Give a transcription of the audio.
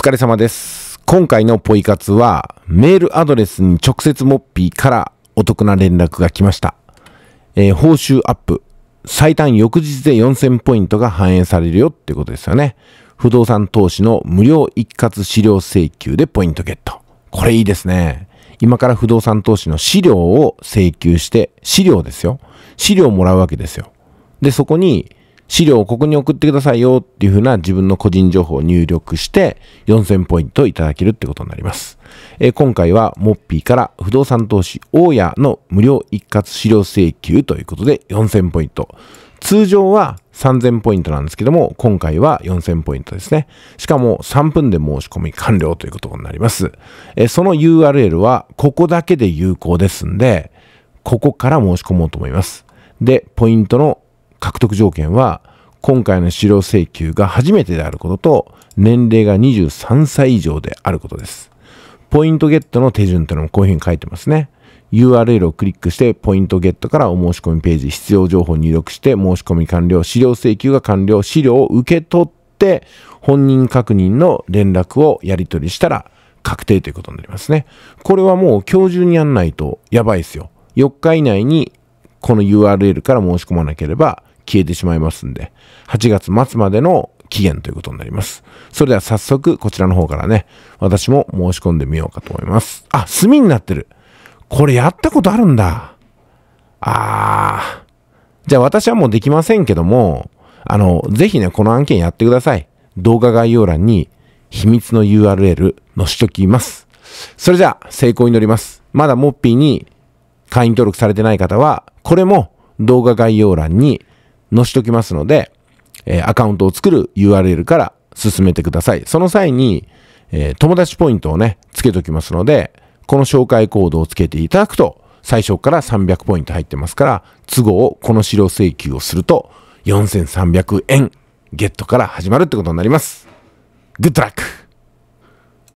お疲れ様です。今回のポイ活はメールアドレスに直接モッピーからお得な連絡が来ました。報酬アップ。最短翌日で4000ポイントが反映されるよってことですよね。不動産投資の無料一括資料請求でポイントゲット。これいいですね。今から不動産投資の資料を請求して、資料ですよ。資料をもらうわけですよ。で、そこに資料をここに送ってくださいよっていう風な自分の個人情報を入力して4000ポイントいただけるってことになります。今回はモッピーから不動産投資大家の無料一括資料請求ということで4000ポイント。通常は3000ポイントなんですけども、今回は4000ポイントですね。しかも3分で申し込み完了ということになります。その URL はここだけで有効ですんで、ここから申し込もうと思います。で、ポイントの獲得条件は、今回の資料請求が初めてであることと、年齢が23歳以上であることです。ポイントゲットの手順というのもこういうふうに書いてますね。URL をクリックして、ポイントゲットからお申し込みページ、必要情報を入力して、申し込み完了、資料請求が完了、資料を受け取って、本人確認の連絡をやり取りしたら、確定ということになりますね。これはもう今日中にやんないとやばいですよ。4日以内にこの URL から申し込まなければ、消えてしまいますんで、8月末までの期限ということになります。それでは早速こちらの方からね、私も申し込んでみようかと思います。あ、墨になってる。これやったことあるんだ。じゃあ私はもうできませんけども、ぜひね、この案件やってください。動画概要欄に秘密の URL 載しときます。それじゃあ成功に乗ります。まだモッピーに会員登録されてない方は、これも動画概要欄に載しときますので、アカウントを作る URL から進めてください。その際に、友達ポイントをね、つけときますので、この紹介コードをつけていただくと、最初から300ポイント入ってますから、都合、この資料請求をすると、4300円ゲットから始まるってことになります。グッドラック！